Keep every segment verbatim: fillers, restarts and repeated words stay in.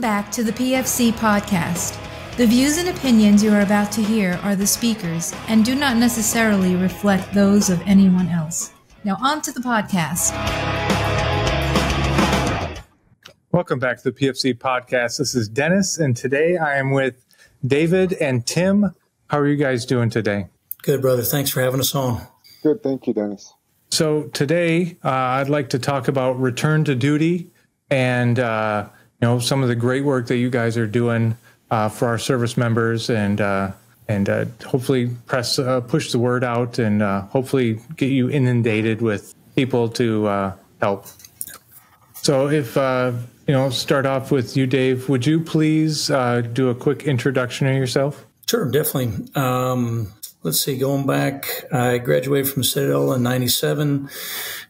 Welcome back to the P F C Podcast. The views and opinions you are about to hear are the speakers and do not necessarily reflect those of anyone else. Now on to the podcast. Welcome back to the P F C Podcast. This is Dennis, and today I am with David and Tim. How are you guys doing today? Good, brother. Thanks for having us on. Good. Thank you, Dennis. So today uh, I'd like to talk about Return to Duty and uh, you know, some of the great work that you guys are doing uh, for our service members, and uh, and uh, hopefully press uh, push the word out, and uh, hopefully get you inundated with people to uh, help. So if uh, you know, start off with you, Dave, would you please uh, do a quick introduction of yourself? Sure, definitely. Um, let's see, going back, I graduated from Citadel in ninety-seven.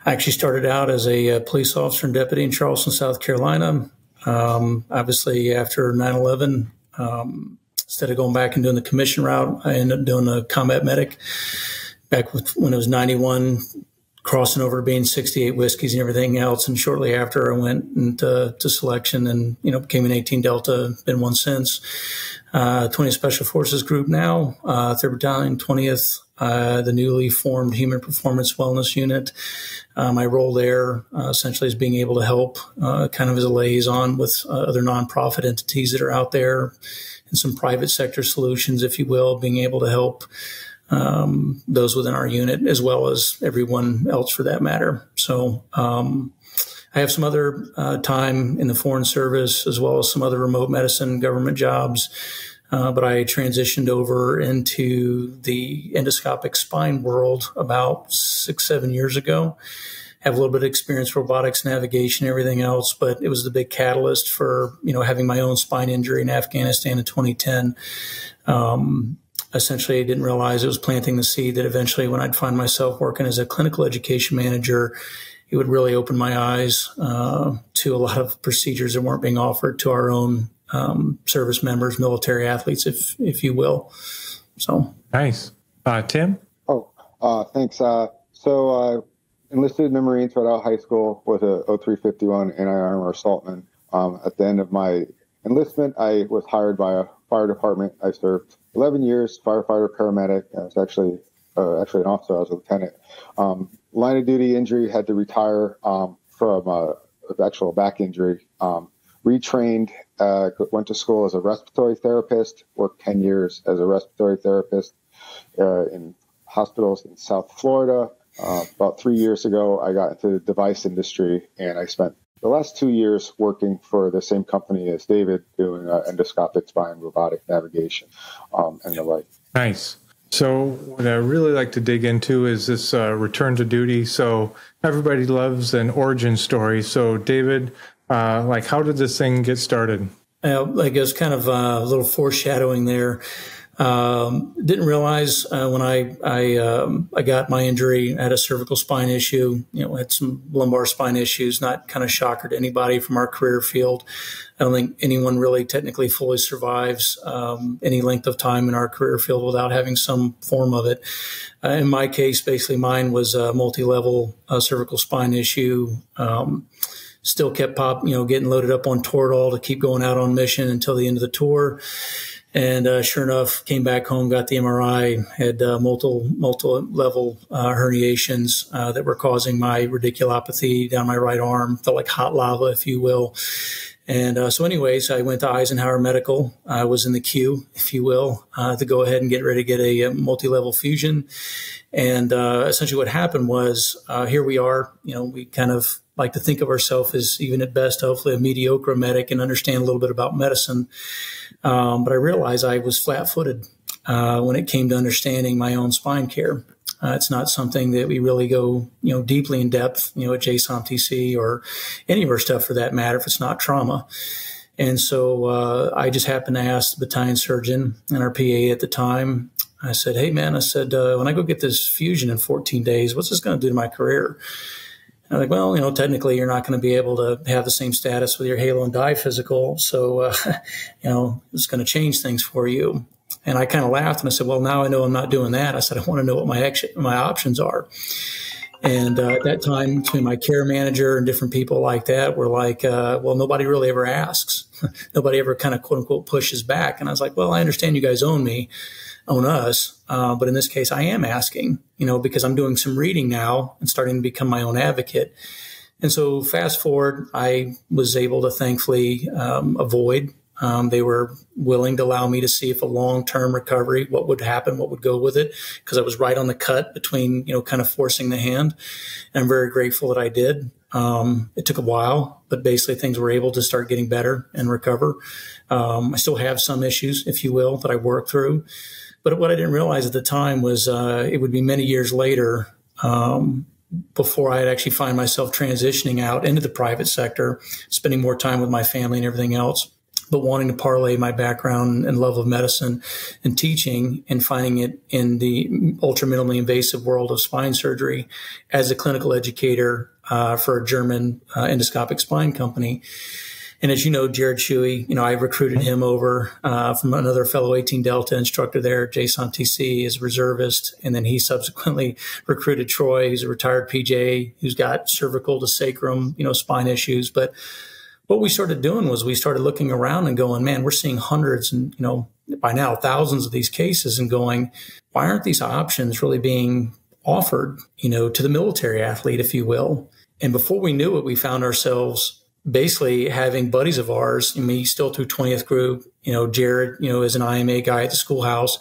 I actually started out as a uh, police officer and deputy in Charleston, South Carolina. Um, obviously, after nine eleven, um, instead of going back and doing the commission route, I ended up doing a combat medic back with, when it was ninety-one, crossing over to being sixty-eight whiskeys and everything else. And shortly after, I went into to selection and, you know, became an eighteen Delta, been one since. Uh, twentieth Special Forces Group now, uh, third Battalion, twentieth, uh, the newly formed Human Performance Wellness Unit. Uh, my role there uh, essentially is being able to help uh, kind of as a liaison with uh, other nonprofit entities that are out there and some private sector solutions, if you will, being able to help um, those within our unit as well as everyone else for that matter. So, um, I have some other uh, time in the Foreign Service as well as some other remote medicine government jobs, uh, but I transitioned over into the endoscopic spine world about six, seven years ago. Have a little bit of experience, robotics, navigation, everything else, but it was the big catalyst for, you know, having my own spine injury in Afghanistan in twenty ten. Um, essentially, I didn't realize it was planting the seed that eventually when I'd find myself working as a clinical education manager, it would really open my eyes uh, to a lot of procedures that weren't being offered to our own um, service members, military athletes, if if you will. So nice, uh, Tim. Oh, uh, thanks. Uh, so uh, enlisted in the Marines right out of high school with a oh three fifty-one anti-armor assaultman. Um, at the end of my enlistment, I was hired by a fire department. I served eleven years, firefighter, paramedic. I was actually uh, actually an officer. I was a lieutenant. Um, Line of duty injury, had to retire um, from uh, actual back injury. Um, retrained, uh, went to school as a respiratory therapist, worked ten years as a respiratory therapist uh, in hospitals in South Florida. Uh, about three years ago, I got into the device industry, and I spent the last two years working for the same company as David, doing uh, endoscopic spine, robotic navigation, um, and the like. Nice. So what I really like to dig into is this uh, return to duty. So everybody loves an origin story. So David, uh, like, how did this thing get started? Uh, like it was kind of uh, a little foreshadowing there. Um, didn't realize uh, when I I, um, I got my injury, I had a cervical spine issue. You know, had some lumbar spine issues. Not kind of shocker to anybody from our career field. I don't think anyone really technically fully survives um, any length of time in our career field without having some form of it. Uh, in my case, basically mine was a multi-level uh, cervical spine issue. Um, still kept pop, you know, getting loaded up on Toradol to keep going out on mission until the end of the tour. And uh, sure enough, came back home, got the M R I, had uh, multiple, multi-level uh, herniations uh, that were causing my radiculopathy down my right arm. Felt like hot lava, if you will. And uh, so anyways, I went to Eisenhower Medical. I was in the queue, if you will, uh, to go ahead and get ready to get a, a multi-level fusion. And uh, essentially what happened was uh, here we are. You know, we kind of like to think of ourselves as, even at best, hopefully a mediocre medic and understand a little bit about medicine. Um, but I realized I was flat-footed uh, when it came to understanding my own spine care. Uh, it's not something that we really go, you know, deeply in depth, you know, at J SOM T C or any of our stuff for that matter, if it's not trauma. And so uh, I just happened to ask the battalion surgeon and our P A at the time. I said, hey, man, I said, uh, when I go get this fusion in fourteen days, what's this going to do to my career? And I'm like, well, you know, technically you're not going to be able to have the same status with your Halo and Die physical. So, uh, you know, it's going to change things for you. And I kind of laughed and I said, well, now I know I'm not doing that. I said, I want to know what my action, my options are. And uh, at that time, between my care manager and different people like that, were like, uh, well, nobody really ever asks. nobody ever kind of, quote unquote, pushes back. And I was like, well, I understand you guys own me, own us. Uh, but in this case, I am asking, you know, because I'm doing some reading now and starting to become my own advocate. And so fast forward, I was able to thankfully um, avoid. Um, they were willing to allow me to see if a long-term recovery, what would happen, what would go with it, because I was right on the cut between, you know, kind of forcing the hand. And I'm very grateful that I did. Um, it took a while, but basically things were able to start getting better and recover. Um, I still have some issues, if you will, that I work through. But what I didn't realize at the time was uh, it would be many years later um, before I had actually find myself transitioning out into the private sector, spending more time with my family and everything else, but wanting to parlay my background and love of medicine and teaching and finding it in the ultra minimally invasive world of spine surgery as a clinical educator uh, for a German uh, endoscopic spine company. And as you know, Jared Shuey, you know, I recruited him over uh, from another fellow eighteen Delta instructor there, Jason T C, is a reservist. And then he subsequently recruited Troy, who's a retired P J, who's got cervical to sacrum, you know, spine issues. But what we started doing was we started looking around and going, man, we're seeing hundreds and, you know, by now thousands of these cases and going, why aren't these options really being offered, you know, to the military athlete, if you will? And before we knew it, we found ourselves basically having buddies of ours, and me still through twentieth group, you know, Jared, you know, is an I M A guy at the schoolhouse,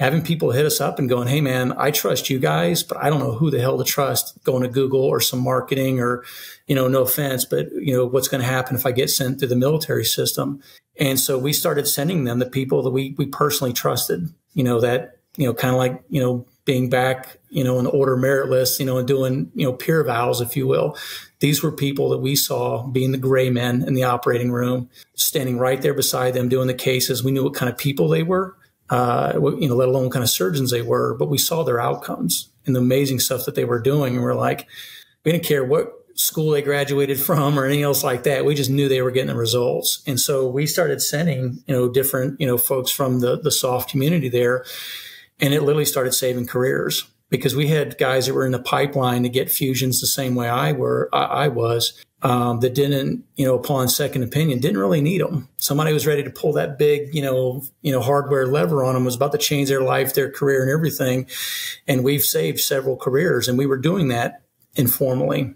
having people hit us up and going, hey man, I trust you guys, but I don't know who the hell to trust, going to Google or some marketing or, you know, no offense, but you know, what's going to happen if I get sent through the military system? And so we started sending them the people that we, we personally trusted, you know, that, you know, kind of like, you know, being back, you know, in the order merit list, you know, and doing, you know, peer vows, if you will. These were people that we saw being the gray men in the operating room, standing right there beside them, doing the cases. We knew what kind of people they were, uh, you know, let alone what kind of surgeons they were, but we saw their outcomes and the amazing stuff that they were doing. And we're like, we didn't care what school they graduated from or anything else like that. We just knew they were getting the results. And so we started sending, you know, different, you know, folks from the, the soft community there. And it literally started saving careers, because we had guys that were in the pipeline to get fusions the same way I were, I, I was, um, that didn't, you know, upon second opinion, didn't really need them. Somebody was ready to pull that big, you know, you know, hardware lever on them, was about to change their life, their career and everything. And we've saved several careers, and we were doing that informally.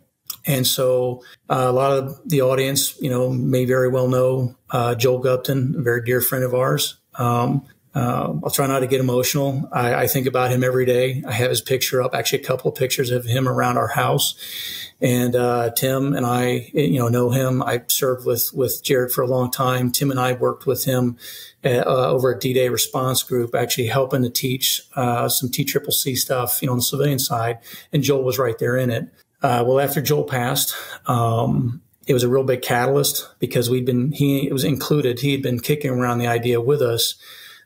And so uh, a lot of the audience, you know, may very well know uh, Joel Gupton, a very dear friend of ours. Um, Uh, I'll try not to get emotional. I, I think about him every day. I have his picture up, actually a couple of pictures of him around our house. And uh, Tim and I, you know, know him. I served with with Jared for a long time. Tim and I worked with him at, uh, over at D-Day Response Group, actually helping to teach uh, some T C C C stuff, you know, on the civilian side. And Joel was right there in it. Uh, well, after Joel passed, um, it was a real big catalyst, because we'd been he it was included. He had been kicking around the idea with us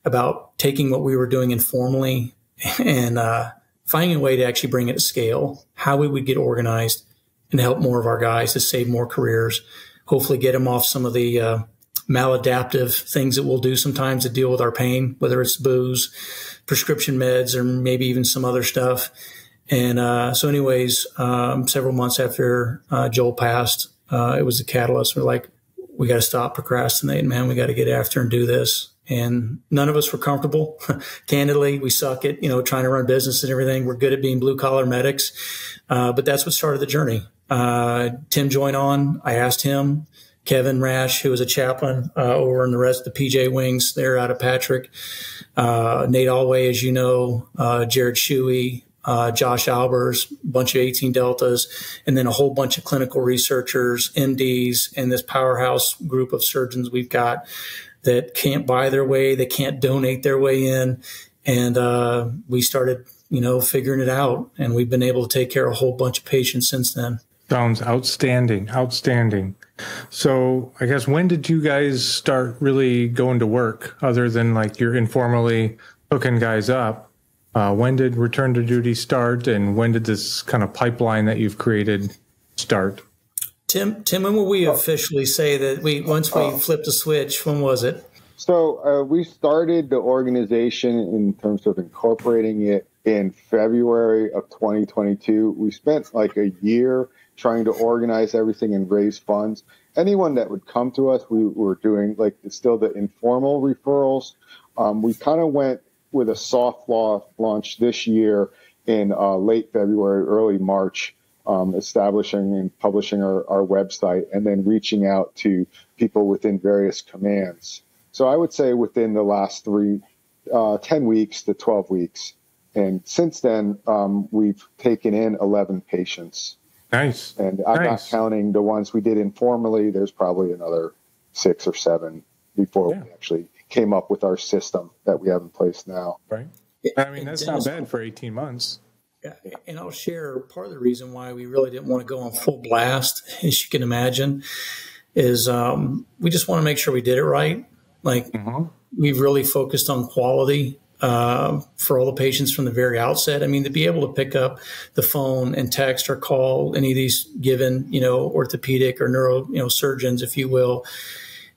about taking what we were doing informally and uh, finding a way to actually bring it to scale, how we would get organized and help more of our guys to save more careers, hopefully get them off some of the uh, maladaptive things that we'll do sometimes to deal with our pain, whether it's booze, prescription meds, or maybe even some other stuff. And uh, so anyways, um, several months after uh, Joel passed, uh, it was the catalyst. We're like, we got to stop procrastinating, man. We got to get after and do this. And none of us were comfortable. Candidly, we suck at, you know, trying to run business and everything. We're good at being blue collar medics. Uh, but that's what started the journey. Uh, Tim joined on. I asked him, Kevin Rash, who was a chaplain uh, over in the rest of the P J wings there out of Patrick, uh, Nate Alway, as you know, uh, Jared Shuey, uh, Josh Albers, a bunch of eighteen Deltas, and then a whole bunch of clinical researchers, M Ds, and this powerhouse group of surgeons we've got that can't buy their way, they can't donate their way in. And uh, we started, you know, figuring it out. And we've been able to take care of a whole bunch of patients since then. Sounds outstanding, outstanding. So I guess, when did you guys start really going to work, other than like you're informally hooking guys up? Uh, when did Return to Duty start? And when did this kind of pipeline that you've created start? Tim, Tim, when will we officially say that we once we oh. flipped the switch? When was it? So uh, we started the organization in terms of incorporating it in February of twenty twenty-two. We spent like a year trying to organize everything and raise funds. Anyone that would come to us, we were doing like still the informal referrals. Um, we kind of went with a soft launch this year in uh, late February, early March, um, establishing and publishing our, our website and then reaching out to people within various commands. So I would say within the last three, uh, ten weeks to twelve weeks. And since then, um, we've taken in eleven patients. Nice. And I'm nice. not counting the ones we did informally. There's probably another six or seven before yeah. we actually came up with our system that we have in place now. Right. I mean, and that's Dennis, not bad for eighteen months. Yeah, and I'll share part of the reason why we really didn't want to go on full blast, as you can imagine, is um, we just want to make sure we did it right. Like mm-hmm. we've really focused on quality uh, for all the patients from the very outset. I mean, to be able to pick up the phone and text or call any of these given, you know, orthopedic or neuro, you know, surgeons, if you will,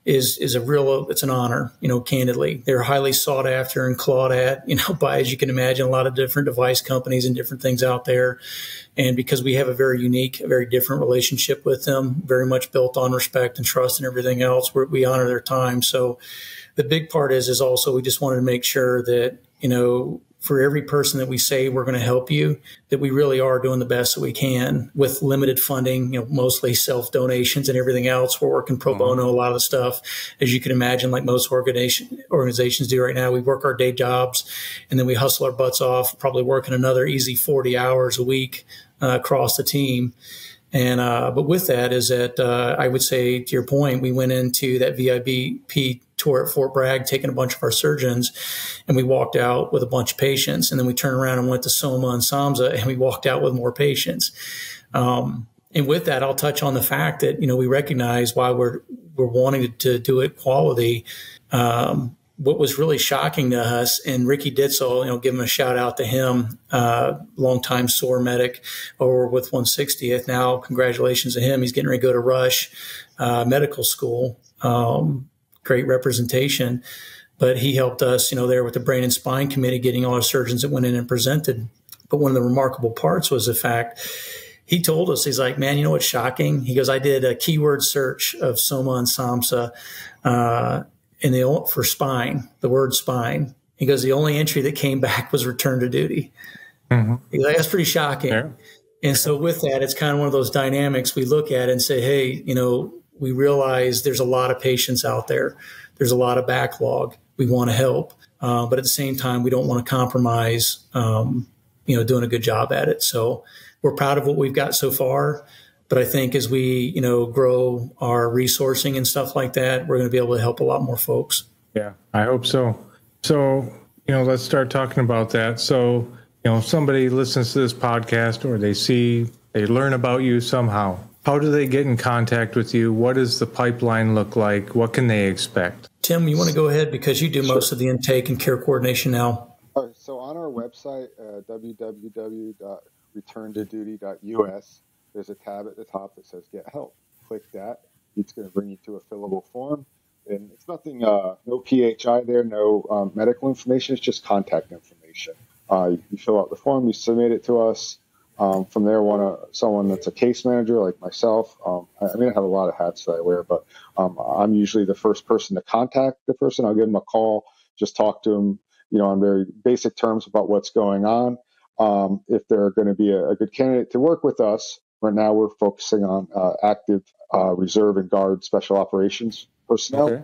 is is a real, it's an honor, you know, candidly. They're highly sought after and clawed at, you know, by, as you can imagine, a lot of different device companies and different things out there. And because we have a very unique, very different relationship with them, very much built on respect and trust and everything else, we're, we honor their time. So the big part is, is also we just wanted to make sure that, you know, for every person that we say we're going to help you, that we really are doing the best that we can with limited funding, you know, mostly self-donations and everything else. We're working pro bono, a lot of the stuff, as you can imagine, like most organization, organizations do right now. We work our day jobs and then we hustle our butts off, probably working another easy forty hours a week uh, across the team. And uh, but with that is that uh, I would say, to your point, we went into that V I P tour at Fort Bragg, taking a bunch of our surgeons, and we walked out with a bunch of patients. And then we turned around and went to SOMA and SOMSA, and we walked out with more patients. Um, and with that, I'll touch on the fact that, you know, we recognize why we're we're wanting to do it quality. Um, what was really shocking to us, and Ricky Ditzel, you know, give him a shout out to him, uh, longtime SOAR medic over with one sixtieth. Now, congratulations to him. He's getting ready to go to Rush uh, Medical School. Um, great representation, but he helped us, you know, there with the Brain and Spine Committee, getting all our surgeons that went in and presented. But one of the remarkable parts was the fact he told us, he's like, man, you know what's shocking? He goes, I did a keyword search of SOMA and SOMSA, uh, And they all for spine, the word spine. He goes, the only entry that came back was Return to Duty. Mm-hmm. He goes, that's pretty shocking. Yeah. And so with that, it's kind of one of those dynamics we look at and say, hey, you know, we realize there's a lot of patients out there. There's a lot of backlog. We want to help. Uh, but at the same time, we don't want to compromise, um, you know, doing a good job at it. So we're proud of what we've got so far. But I think as we, you know, grow our resourcing and stuff like that, we're going to be able to help a lot more folks. Yeah, I hope so. So, you know, let's start talking about that. So, you know, if somebody listens to this podcast or they see, they learn about you somehow, how do they get in contact with you? What does the pipeline look like? What can they expect? Tim, you want to go ahead because you do sure. most of the intake and care coordination now. All right, so on our website, uh, w w w dot return to duty dot u s, there's a tab at the top that says Get Help. Click that. It's going to bring you to a fillable form. And it's nothing, uh, no P H I there, no um, medical information. It's just contact information. Uh, you, you fill out the form. You submit it to us. Um, from there, one, uh, someone that's a case manager like myself. Um, I, I mean, I have a lot of hats that I wear, but um, I'm usually the first person to contact the person. I'll give them a call, just talk to them, you know, on very basic terms about what's going on. Um, if they're going to be a, a good candidate to work with us, right now, we're focusing on uh, active uh, reserve and guard special operations personnel. Okay.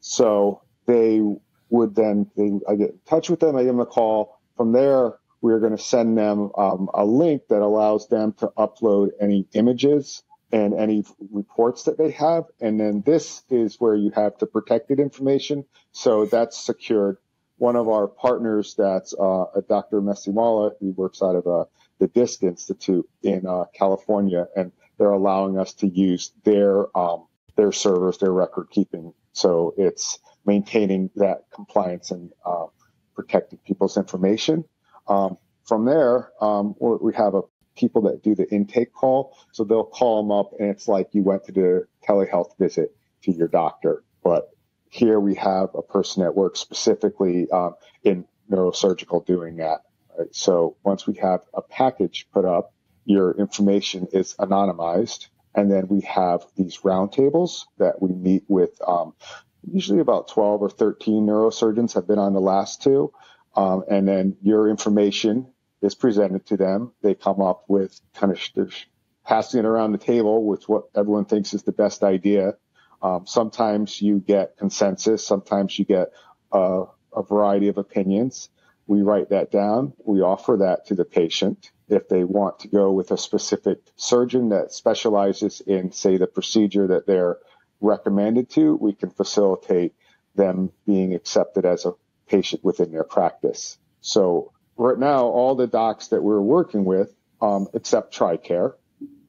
So they would then, they, I get in touch with them, I give them a call. From there, we're going to send them um, a link that allows them to upload any images and any reports that they have. And then this is where you have the protected information. So that's secured. One of our partners, that's uh, a Doctor Mesiwala, he works out of a the DISC Institute in uh, California, and they're allowing us to use their um, their servers, their record keeping. So it's maintaining that compliance and uh, protecting people's information. Um, from there, um, we have a people that do the intake call. So they'll call them up, and it's like you went to the telehealth visit to your doctor. But here we have a person that works specifically um, in neurosurgical doing that. Right? So once we have a package put up, your information is anonymized. And then we have these roundtables that we meet with um, usually about twelve or thirteen neurosurgeons have been on the last two. Um, and then your information is presented to them. They come up with kind of sh- passing it around the table with what everyone thinks is the best idea. Um, sometimes you get consensus. Sometimes you get uh, a variety of opinions. We write that down. We offer that to the patient. If they want to go with a specific surgeon that specializes in, say, the procedure that they're recommended to, we can facilitate them being accepted as a patient within their practice. So right now, all the docs that we're working with um, accept TRICARE,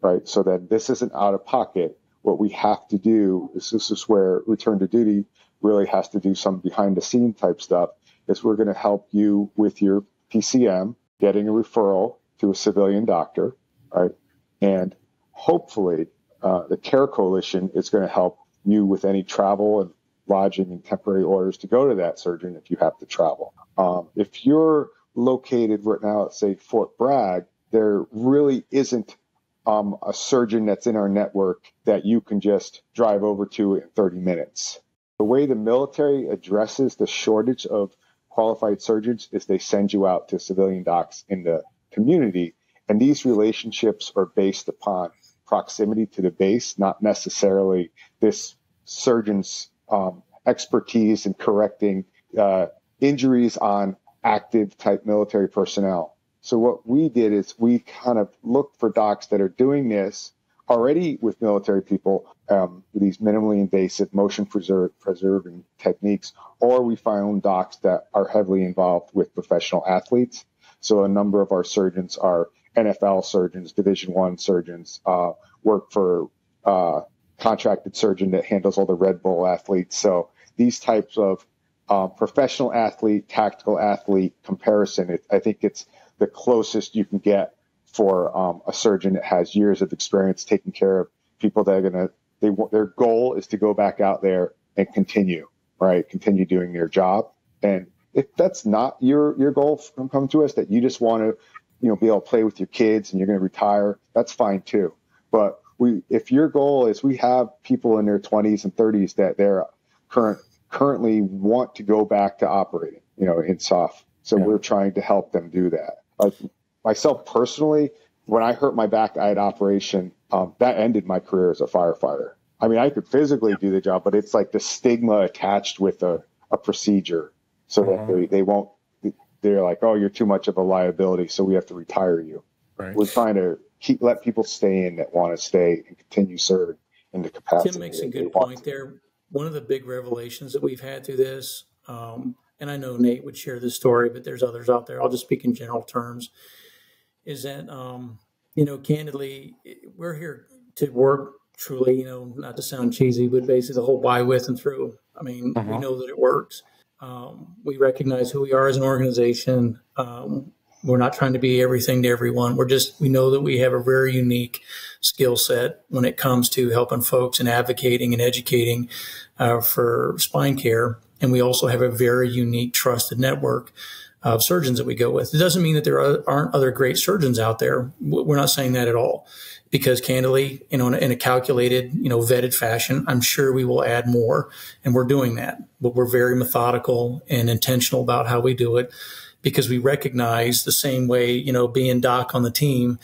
right? So that this isn't out of pocket. What we have to do is, this is where Return to Duty really has to do some behind the scene type stuff, is we're going to help you with your P C M, getting a referral to a civilian doctor, right? And hopefully uh, the Care Coalition is going to help you with any travel and lodging and temporary orders to go to that surgeon if you have to travel. Um, if you're located right now at, say, Fort Bragg, there really isn't um, a surgeon that's in our network that you can just drive over to in thirty minutes. The way the military addresses the shortage of qualified surgeons is they send you out to civilian docs in the community, and these relationships are based upon proximity to the base, not necessarily this surgeon's um, expertise in correcting uh, injuries on active type military personnel. So what we did is we kind of looked for docs that are doing this already with military people, um, these minimally invasive motion preserve, preserving techniques, or we found docs that are heavily involved with professional athletes. So a number of our surgeons are N F L surgeons, Division I surgeons, uh, work for a uh, contracted surgeon that handles all the Red Bull athletes. So these types of uh, professional athlete, tactical athlete comparison, it, I think it's the closest you can get for um, a surgeon that has years of experience taking care of people that are going to, they their goal is to go back out there and continue, right? Continue doing their job. And if that's not your your goal from coming to us, that you just want to, you know, be able to play with your kids and you're going to retire, that's fine too. But we, if your goal is, we have people in their twenties and thirties that they're current currently want to go back to operating, you know, in soft. So yeah. We're trying to help them do that. Like myself personally, when I hurt my back, I had operation. Um, that ended my career as a firefighter. I mean, I could physically yeah. do the job, but it's like the stigma attached with a, a procedure. So that they, they won't, they're like, oh, you're too much of a liability, so we have to retire you. Right. We're trying to keep let people stay in that want to stay and continue serving in the capacity. Tim makes a good point there. One of the big revelations that we've had through this, um, and I know Nate would share this story, but there's others out there. I'll just speak in general terms, is that, um, you know, candidly, we're here to work truly, you know, not to sound cheesy, but basically the whole why, with, and through. I mean, uh-huh. we know that it works. Um, we recognize who we are as an organization. Um, we're not trying to be everything to everyone. We're just, we know that we have a very unique skill set when it comes to helping folks and advocating and educating uh, for spine care. And we also have a very unique trusted network of surgeons that we go with. It doesn't mean that there are, aren't other great surgeons out there. We're not saying that at all, because candidly, you know, in a, in a calculated, you know, vetted fashion, I'm sure we will add more, and we're doing that. But we're very methodical and intentional about how we do it, because we recognize the same way, you know, being doc on the team,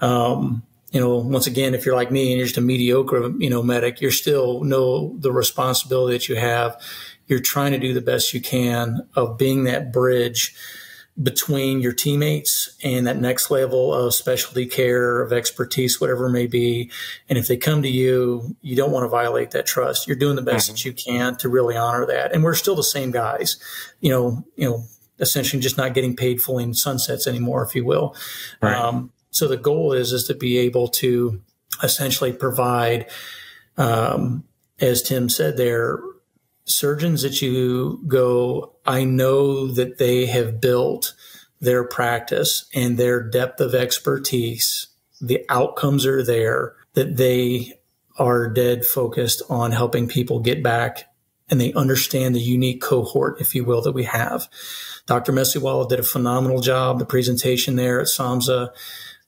um, you know, once again, if you're like me and you're just a mediocre, you know, medic, you're still know the responsibility that you have. You're trying to do the best you can of being that bridge between your teammates and that next level of specialty care, of expertise, whatever it may be. And if they come to you, you don't want to violate that trust. You're doing the best mm-hmm. that you can to really honor that. And we're still the same guys, you know, you know, essentially just not getting paid fully in sunsets anymore, if you will. Right. Um, so the goal is, is to be able to essentially provide, um, as Tim said there, surgeons that you go, I know that they have built their practice and their depth of expertise. The outcomes are there, that they are dead focused on helping people get back and they understand the unique cohort, if you will, that we have. Doctor Mesiwala did a phenomenal job, the presentation there at SOMSA,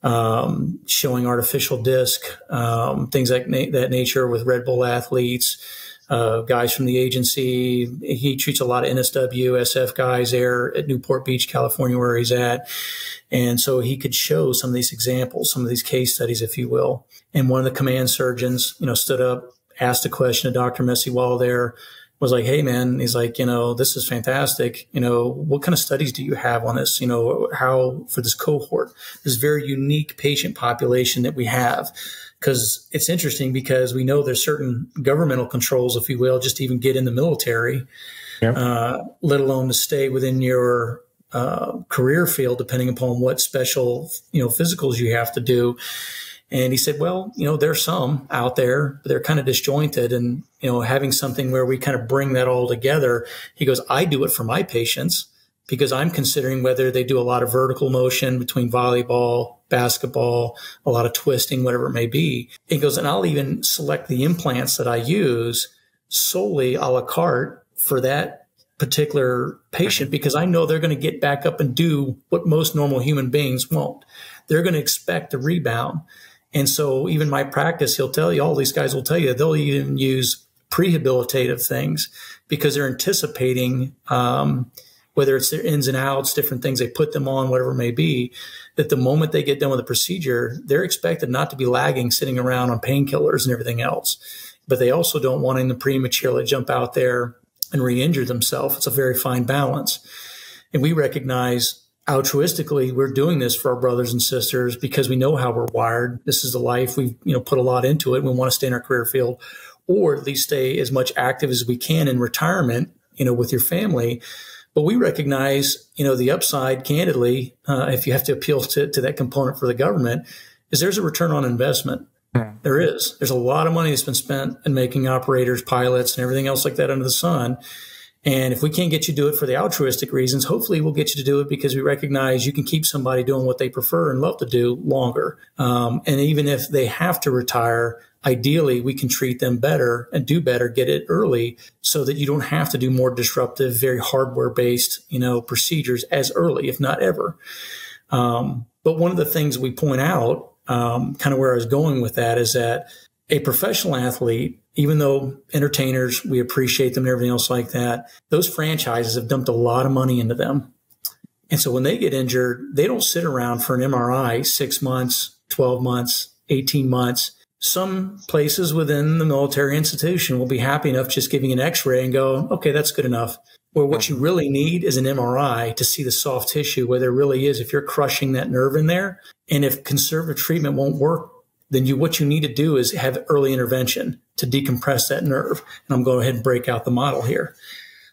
um, showing artificial disc, um, things like na that nature with Red Bull athletes, uh, guys from the agency. He treats a lot of N S W, S F guys there at Newport Beach, California, where he's at. And so he could show some of these examples, some of these case studies, if you will. And one of the command surgeons, you know, stood up, asked a question to Doctor Mesiwala there, was like, hey, man, he's like, you know, this is fantastic. You know, what kind of studies do you have on this? You know, how for this cohort, this very unique patient population that we have? Because it's interesting because we know there's certain governmental controls, if you will, just to even get in the military, yeah. uh, let alone to stay within your uh, career field, depending upon what special, you know, physicals you have to do. And he said, well, you know, there's some out there, but they're kind of disjointed. And, you know, having something where we kind of bring that all together, he goes, I do it for my patients because I'm considering whether they do a lot of vertical motion between volleyball, basketball, a lot of twisting, whatever it may be. He goes, and I'll even select the implants that I use solely a la carte for that particular patient because I know they're going to get back up and do what most normal human beings won't. They're going to expect a rebound. And so even my practice, he'll tell you, all these guys will tell you, they'll even use prehabilitative things because they're anticipating, um, whether it's their ins and outs, different things they put them on, whatever it may be, that the moment they get done with the procedure, they're expected not to be lagging, sitting around on painkillers and everything else. But they also don't want them to prematurely jump out there and re-injure themselves. It's a very fine balance. And we recognize altruistically, we're doing this for our brothers and sisters because we know how we're wired. This is the life we've, you know, put a lot into it. We want to stay in our career field or at least stay as much active as we can in retirement, you know, with your family. But we recognize, you know, the upside, candidly, uh, if you have to appeal to, to that component for the government, is there's a return on investment. There is. There's a lot of money that's been spent in making operators, pilots, and everything else like that under the sun. And if we can't get you to do it for the altruistic reasons, hopefully we'll get you to do it because we recognize you can keep somebody doing what they prefer and love to do longer. Um, and even if they have to retire, ideally we can treat them better and do better, get it early so that you don't have to do more disruptive, very hardware-based, you know, procedures as early, if not ever. Um, but one of the things we point out, Um, kind of where I was going with that, is that a professional athlete, even though entertainers, we appreciate them and everything else like that, those franchises have dumped a lot of money into them. And so when they get injured, they don't sit around for an M R I six months, twelve months, eighteen months. Some places within the military institution will be happy enough just giving an x-ray and go, okay, that's good enough. Where what you really need is an M R I to see the soft tissue where there really is, if you're crushing that nerve in there. And if conservative treatment won't work, then you, what you need to do is have early intervention to decompress that nerve. And I'm going to go ahead and break out the model here.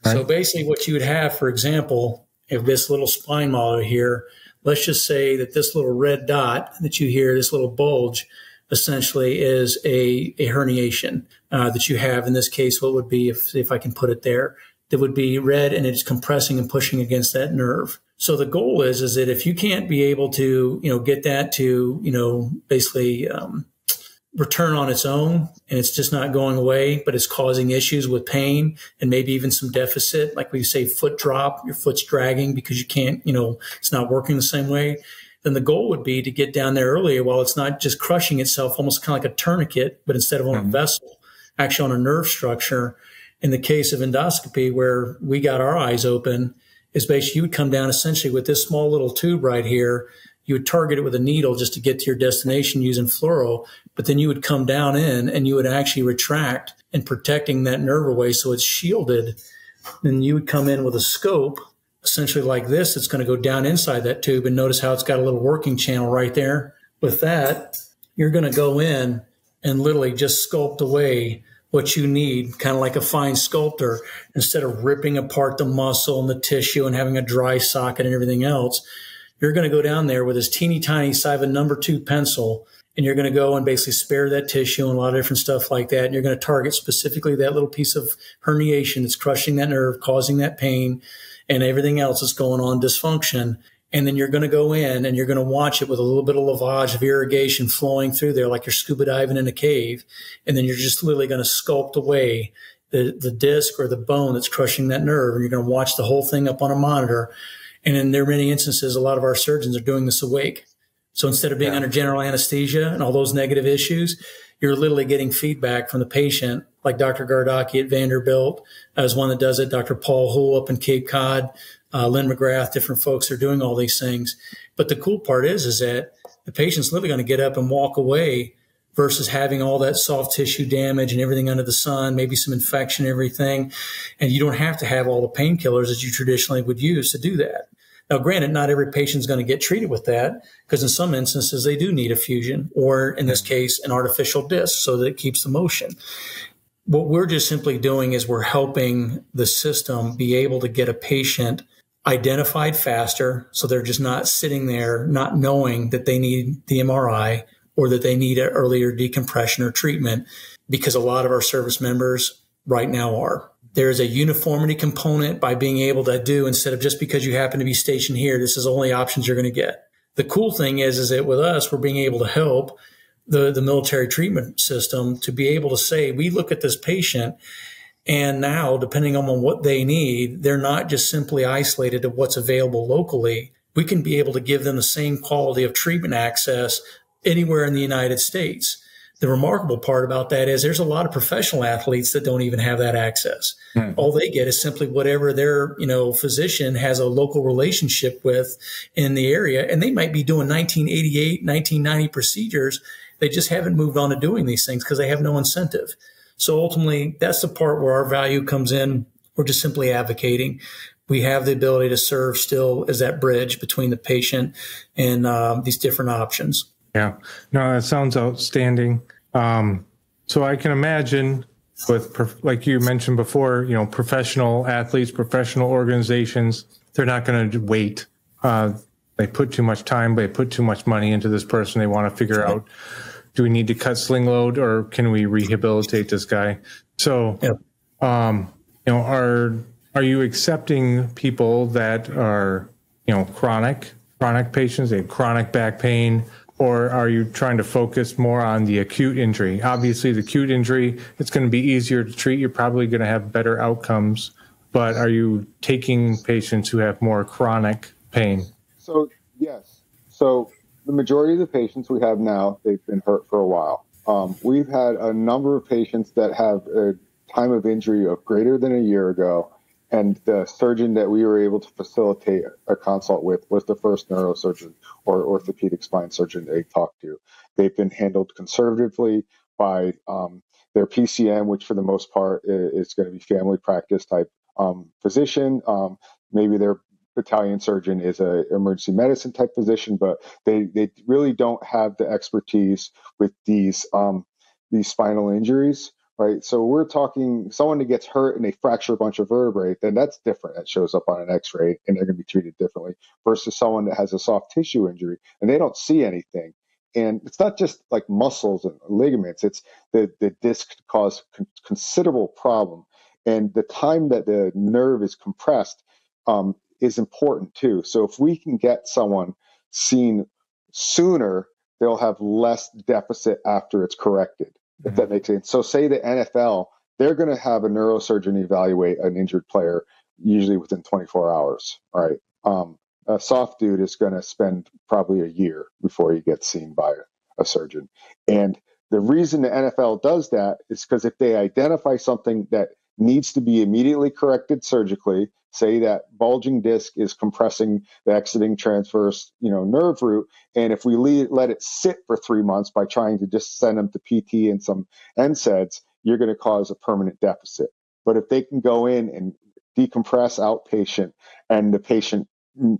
Right. So basically what you would have, for example, if this little spine model here, let's just say that this little red dot that you hear, this little bulge, essentially is a, a herniation uh, that you have. In this case, what would be, if, if I can put it there, that would be red, and it's compressing and pushing against that nerve. So the goal is, is that if you can't be able to, you know, get that to, you know, basically um, return on its own, and it's just not going away, but it's causing issues with pain and maybe even some deficit, like we say, foot drop, your foot's dragging because you can't, you know, it's not working the same way. Then the goal would be to get down there earlier while it's not just crushing itself, almost kind of like a tourniquet, but instead of on mm-hmm. a vessel, actually on a nerve structure. In the case of endoscopy, where we got our eyes open, is basically you would come down essentially with this small little tube right here. You would target it with a needle just to get to your destination using fluoro, but then you would come down in and you would actually retract and protecting that nerve away so it's shielded. Then you would come in with a scope, essentially like this. It's going to go down inside that tube, and notice how it's got a little working channel right there. With that, you're going to go in and literally just sculpt away what you need, kind of like a fine sculptor, instead of ripping apart the muscle and the tissue and having a dry socket and everything else. You're going to go down there with this teeny tiny size of a number two pencil, and you're going to go and basically spare that tissue and a lot of different stuff like that. And you're going to target specifically that little piece of herniation that's crushing that nerve, causing that pain and everything else that's going on, dysfunction. And then you're going to go in and you're going to watch it with a little bit of lavage of irrigation flowing through there like you're scuba diving in a cave. And then you're just literally going to sculpt away the, the disc or the bone that's crushing that nerve. You're going to watch the whole thing up on a monitor. And in there many instances, a lot of our surgeons are doing this awake. So instead of being yeah. under general anesthesia and all those negative issues, you're literally getting feedback from the patient, like Doctor Gardocki at Vanderbilt, as one that does it, Doctor Paul Hull up in Cape Cod, uh, Lynn McGrath, different folks are doing all these things. But the cool part is, is that the patient's literally going to get up and walk away versus having all that soft tissue damage and everything under the sun, maybe some infection, everything. And you don't have to have all the painkillers that you traditionally would use to do that. Now, granted, not every patient's going to get treated with that because in some instances they do need a fusion or, in this case, an artificial disc so that it keeps the motion. What we're just simply doing is we're helping the system be able to get a patient identified faster so they're just not sitting there not knowing that they need the M R I or that they need an earlier decompression or treatment, because a lot of our service members right now are. There's a uniformity component by being able to do, instead of just because you happen to be stationed here, this is the only options you're going to get. The cool thing is, is that with us, we're being able to help the, the military treatment system to be able to say, we look at this patient and now, depending on what they need, they're not just simply isolated to what's available locally. We can be able to give them the same quality of treatment access anywhere in the United States. The remarkable part about that is there's a lot of professional athletes that don't even have that access. Mm. All they get is simply whatever their, you know, physician has a local relationship with in the area. And they might be doing nineteen eighty-eight, nineteen ninety procedures. They just haven't moved on to doing these things because they have no incentive. So ultimately, that's the part where our value comes in. We're just simply advocating. We have the ability to serve still as that bridge between the patient and um, these different options. Yeah, no, that sounds outstanding. Um, so I can imagine with, like you mentioned before, you know, professional athletes, professional organizations, they're not going to wait. Uh, they put too much time, they put too much money into this person. They want to figure out, do we need to cut sling load or can we rehabilitate this guy? So, yep. um, you know, are, are you accepting people that are, you know, chronic, chronic patients, they have chronic back pain? Or are you trying to focus more on the acute injury? Obviously, the acute injury, it's going to be easier to treat. You're probably going to have better outcomes. But are you taking patients who have more chronic pain? So, yes. So the majority of the patients we have now, they've been hurt for a while. Um, we've had a number of patients that have a time of injury of greater than a year ago. And the surgeon that we were able to facilitate a consult with was the first neurosurgeon or orthopedic spine surgeon they talked to. They've been handled conservatively by um, their P C M, which for the most part is going to be family practice type um, physician. Um, maybe their battalion surgeon is an emergency medicine type physician, but they, they really don't have the expertise with these, um, these spinal injuries. Right. So we're talking someone that gets hurt and they fracture a bunch of vertebrae, then that's different. That shows up on an x-ray and they're going to be treated differently versus someone that has a soft tissue injury and they don't see anything. And it's not just like muscles and ligaments. It's the, the disc cause con considerable problem. And the time that the nerve is compressed um, is important, too. So if we can get someone seen sooner, they'll have less deficit after it's corrected. If that makes sense. So say the N F L, they're going to have a neurosurgeon evaluate an injured player usually within twenty-four hours. All right. Um, a soft dude is going to spend probably a year before he gets seen by a surgeon. And the reason the N F L does that is because if they identify something that needs to be immediately corrected surgically, say that bulging disc is compressing the exiting transverse, you know, nerve root. And if we leave, let it sit for three months by trying to just send them to P T and some N SAIDs, you're going to cause a permanent deficit. But if they can go in and decompress outpatient and the patient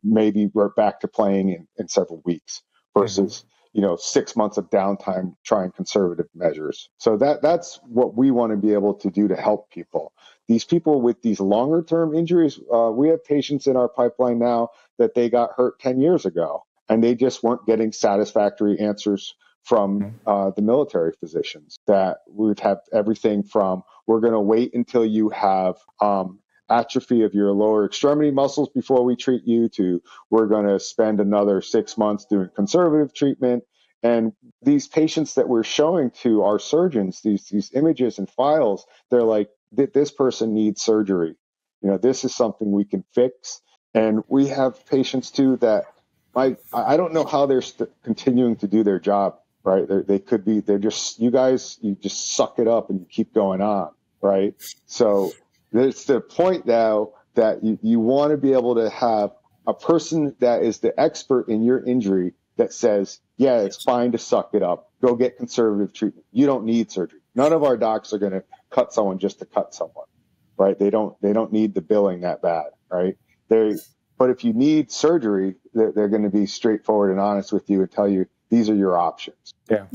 maybe we're back to playing in, in several weeks versus, mm-hmm. you know, six months of downtime trying conservative measures. So that that's what we want to be able to do to help people. These people with these longer term injuries, uh, we have patients in our pipeline now that they got hurt ten years ago and they just weren't getting satisfactory answers from uh, the military physicians. That would have everything from, we're going to wait until you have um, atrophy of your lower extremity muscles before we treat you, to we're going to spend another six months doing conservative treatment. And these patients that we're showing to our surgeons, these, these images and files, they're like, that this person needs surgery. You know, this is something we can fix. And we have patients too that I, I don't know how they're st- continuing to do their job, right? They're, they could be, they're just, you guys, you just suck it up and you keep going on, right? So it's the point now that you, you want to be able to have a person that is the expert in your injury that says, yeah, it's fine to suck it up. Go get conservative treatment. You don't need surgery. None of our docs are going to cut someone just to cut someone, right? They don't, they don't need the billing that bad, right? They, but if you need surgery, they're, they're going to be straightforward and honest with you and tell you these are your options. Yeah.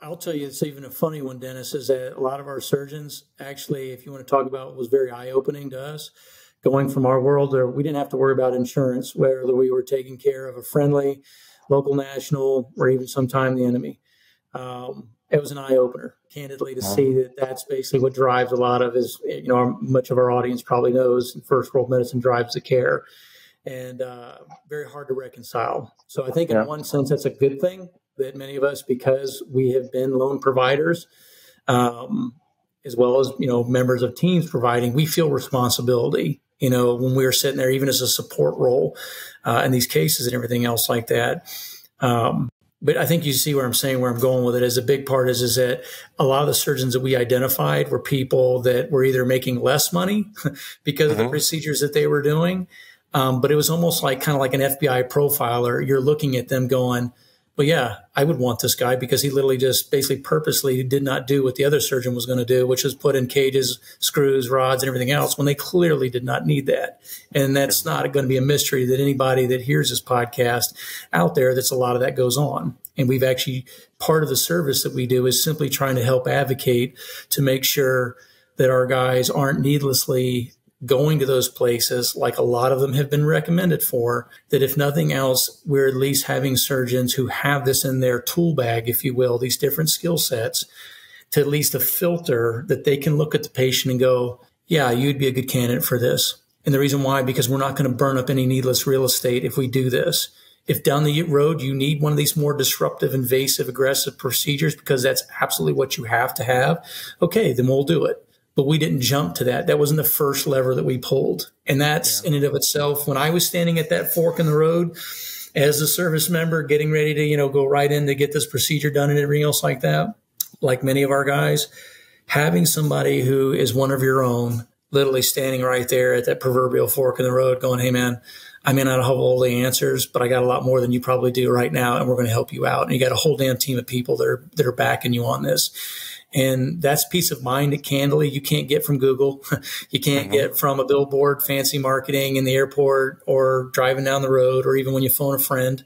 I'll tell you, it's even a funny one, Dennis, is that a lot of our surgeons actually, if you want to talk about what was very eye-opening to us, going from our world where we didn't have to worry about insurance, whether we were taking care of a friendly, local, national, or even sometime the enemy. Um, it was an eye-opener, candidly, to see that that's basically what drives a lot of is, you know, our, much of our audience probably knows first world medicine drives the care and uh, very hard to reconcile. So I think in yeah. one sense, that's a good thing that many of us, because we have been lone providers, um, as well as, you know, members of teams providing, we feel responsibility, you know, when we were sitting there, even as a support role uh, in these cases and everything else like that. Um, But I think you see where I'm saying, where I'm going with it is a big part is, is that a lot of the surgeons that we identified were people that were either making less money because mm-hmm. of the procedures that they were doing. Um, but it was almost like kind of like an F B I profiler. You're looking at them going, well, yeah, I would want this guy because he literally just basically purposely did not do what the other surgeon was going to do, which was put in cages, screws, rods, and everything else when they clearly did not need that. And that's not going to be a mystery that anybody that hears this podcast out there, that's a lot of that goes on. And we've actually, part of the service that we do is simply trying to help advocate to make sure that our guys aren't needlessly going to those places like a lot of them have been recommended for, that if nothing else, we're at least having surgeons who have this in their tool bag, if you will, these different skill sets, to at least a filter that they can look at the patient and go, yeah, you'd be a good candidate for this. And the reason why, because we're not going to burn up any needless real estate if we do this. If down the road you need one of these more disruptive, invasive, aggressive procedures because that's absolutely what you have to have, okay, then we'll do it. But we didn't jump to that. That wasn't the first lever that we pulled. And that's yeah. in and of itself. When I was standing at that fork in the road as a service member, getting ready to, you know, go right in to get this procedure done and everything else like that, like many of our guys, having somebody who is one of your own, literally standing right there at that proverbial fork in the road going, hey, man, I may not have all the answers, but I got a lot more than you probably do right now. And we're going to help you out. And you got a whole damn team of people that are, that are backing you on this. And that's peace of mind that candidly you can't get from Google. You can't mm-hmm. get from a billboard, fancy marketing in the airport or driving down the road or even when you phone a friend.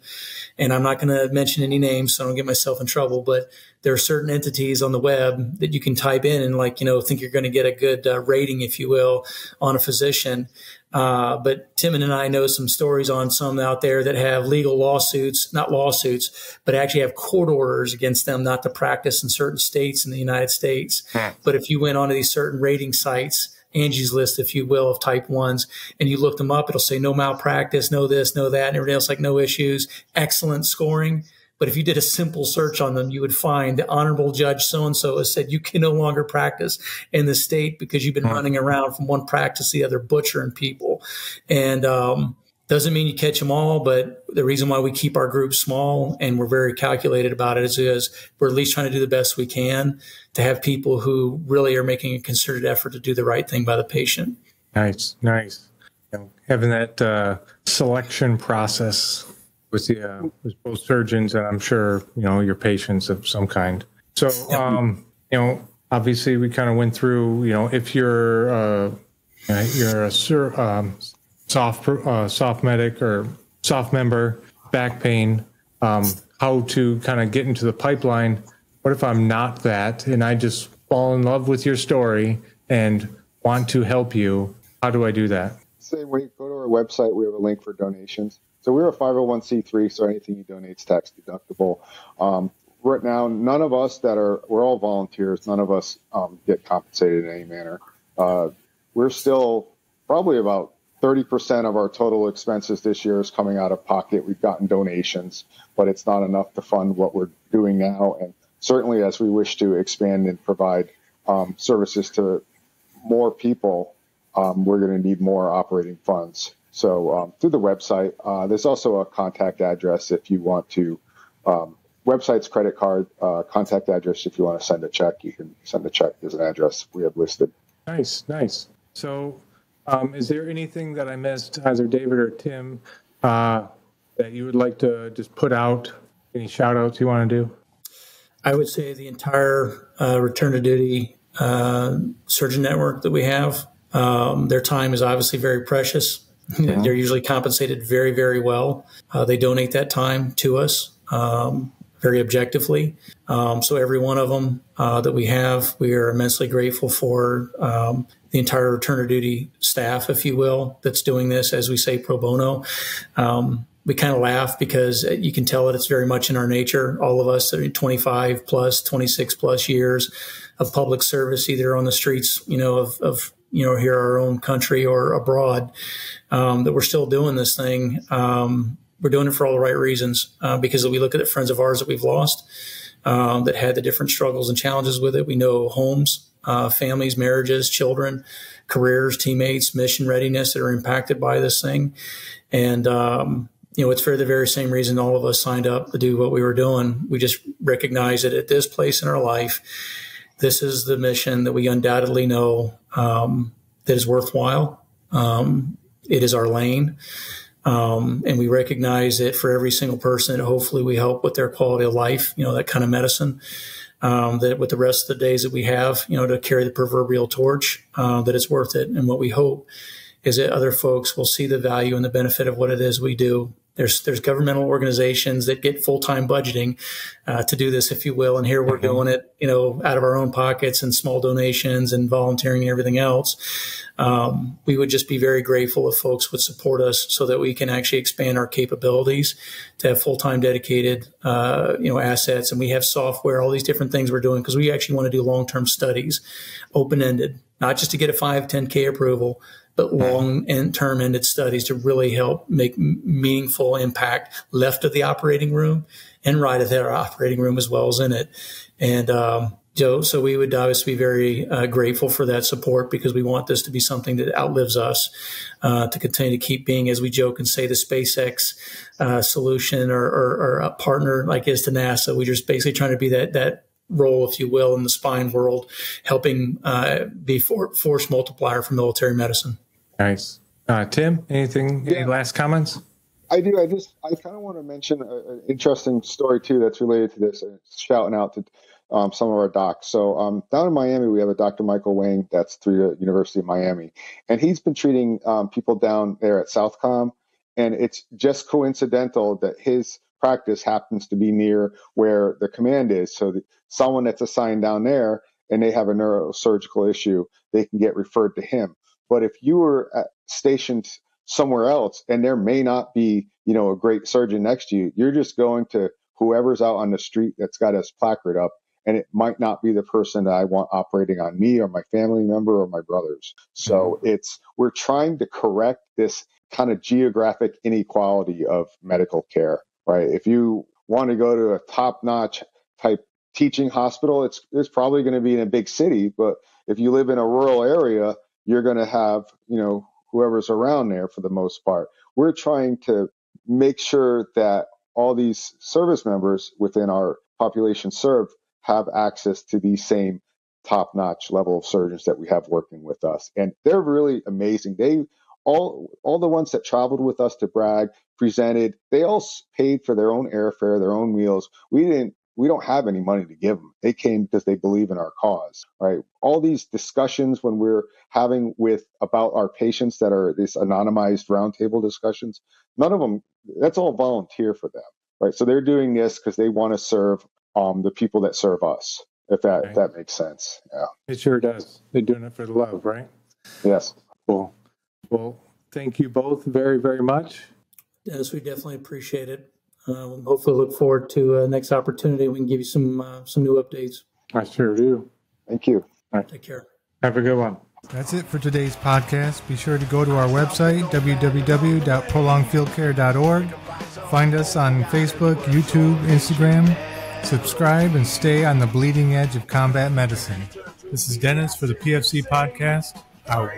And I'm not going to mention any names so I don't get myself in trouble, but there are certain entities on the web that you can type in and like, you know, think you're going to get a good uh, rating, if you will, on a physician. Uh, but Tim and I know some stories on some out there that have legal lawsuits, not lawsuits, but actually have court orders against them not to practice in certain states in the United States. Huh. But if you went onto these certain rating sites, Angie's List, if you will, of type ones, and you look them up, it'll say no malpractice, no this, no that, and everything else like no issues, excellent scoring. But if you did a simple search on them, you would find the honorable judge so-and-so has said you can no longer practice in the state because you've been mm-hmm. running around from one practice to the other butchering people. And um, doesn't mean you catch them all, but the reason why we keep our group small and we're very calculated about it is, is we're at least trying to do the best we can to have people who really are making a concerted effort to do the right thing by the patient. Nice, nice. You know, having that uh, selection process with the uh, with both surgeons and I'm sure you know your patients of some kind. So um, you know, obviously we kind of went through. You know, if you're uh, you're a sur- um, soft uh, soft medic or soft member, back pain, um, how to kind of get into the pipeline. What if I'm not that and I just fall in love with your story and want to help you? How do I do that? Say when you go to our website, we have a link for donations. So we're a five oh one c three, so anything you donate is tax deductible. Um, right now, none of us that are, we're all volunteers, none of us um, get compensated in any manner. Uh, we're still probably about thirty percent of our total expenses this year is coming out of pocket. We've gotten donations, but it's not enough to fund what we're doing now. And certainly as we wish to expand and provide um, services to more people, um, we're going to need more operating funds. So um, through the website, uh, there's also a contact address if you want to. Um, website's credit card, uh, contact address if you want to send a check. You can send a check. There's an address we have listed. Nice, nice. So um, is there anything that I missed, either David or Tim, uh, that you would like to just put out? Any shout outs you want to do? I would say the entire uh, Return to Duty uh, surgeon network that we have, um, their time is obviously very precious. Mm-hmm. They're usually compensated very, very well. Uh, they donate that time to us um, very objectively. Um, so every one of them uh, that we have, we are immensely grateful for. Um, the entire Return to Duty staff, if you will, that's doing this, as we say, pro bono. Um, we kind of laugh because you can tell that it's very much in our nature. All of us are twenty-five plus, twenty-six plus years of public service, either on the streets, you know, of, of you know, here in our own country or abroad, um, that we're still doing this thing. Um, we're doing it for all the right reasons, uh, because we look at the friends of ours that we've lost, um, that had the different struggles and challenges with it. We know homes, uh, families, marriages, children, careers, teammates, mission readiness that are impacted by this thing. And, um, you know, it's for the very same reason all of us signed up to do what we were doing. We just recognize that at this place in our life, this is the mission that we undoubtedly know um, that is worthwhile. Um, it is our lane. Um, and we recognize that for every single person, hopefully we help with their quality of life, you know, that kind of medicine, um, that with the rest of the days that we have, you know, to carry the proverbial torch, uh, that it's worth it. And what we hope is that other folks will see the value and the benefit of what it is we do. There's there's governmental organizations that get full-time budgeting uh, to do this, if you will. And here we're doing it, you know, out of our own pockets and small donations and volunteering and everything else. Um, we would just be very grateful if folks would support us so that we can actually expand our capabilities to have full-time dedicated, uh, you know, assets. And we have software, all these different things we're doing, because we actually want to do long-term studies, open-ended, not just to get a five, ten K approval, but long and term ended studies to really help make meaningful impact left of the operating room and right of their operating room as well as in it. And um, Joe, so we would obviously be very uh, grateful for that support, because we want this to be something that outlives us, uh, to continue to keep being, as we joke and say, the SpaceX uh, solution or, or, or a partner like is to NASA. We're just basically trying to be that that. role, if you will, in the spine world, helping uh, be for, force multiplier for military medicine. Nice. Uh, Tim, anything, yeah. any last comments? I do. I just, I kind of want to mention a, an interesting story too that's related to this, and shouting out to um, some of our docs. So um, down in Miami, we have a Doctor Michael Wang that's through the University of Miami, and he's been treating um, people down there at Southcom, and it's just coincidental that his practice happens to be near where the command is. So that someone that's assigned down there and they have a neurosurgical issue, they can get referred to him. But if you were stationed somewhere else and there may not be, you know, a great surgeon next to you, you're just going to whoever's out on the street that's got his placard up, and it might not be the person that I want operating on me or my family member or my brothers. So it's, we're trying to correct this kind of geographic inequality of medical care. Right. If you want to go to a top-notch type teaching hospital, it's it's probably going to be in a big city. But if you live in a rural area, you're going to have, you know, whoever's around there for the most part. We're trying to make sure that all these service members within our population served have access to the same top-notch level of surgeons that we have working with us. And they're really amazing. They all all the ones that traveled with us to Bragg, presented, they all paid for their own airfare, their own meals. We didn't, we don't have any money to give them. They came because they believe in our cause, right? All these discussions when we're having with about our patients that are these anonymized roundtable discussions, none of them, that's all volunteer for them, right? So they're doing this because they want to serve um, the people that serve us, if that, right. if that makes sense. Yeah. It sure does. They're doing it for the love, right? Yes. Cool. Well, thank you both very, very much. Yes, we definitely appreciate it. Uh, we'll hopefully look forward to uh, next opportunity. We can give you some uh, some new updates. I sure do. Thank you. All right. Take care. Have a good one. That's it for today's podcast. Be sure to go to our website, w w w dot prolonged field care dot org. Find us on Facebook, YouTube, Instagram. Subscribe and stay on the bleeding edge of combat medicine. This is Dennis for the P F C Podcast. Out.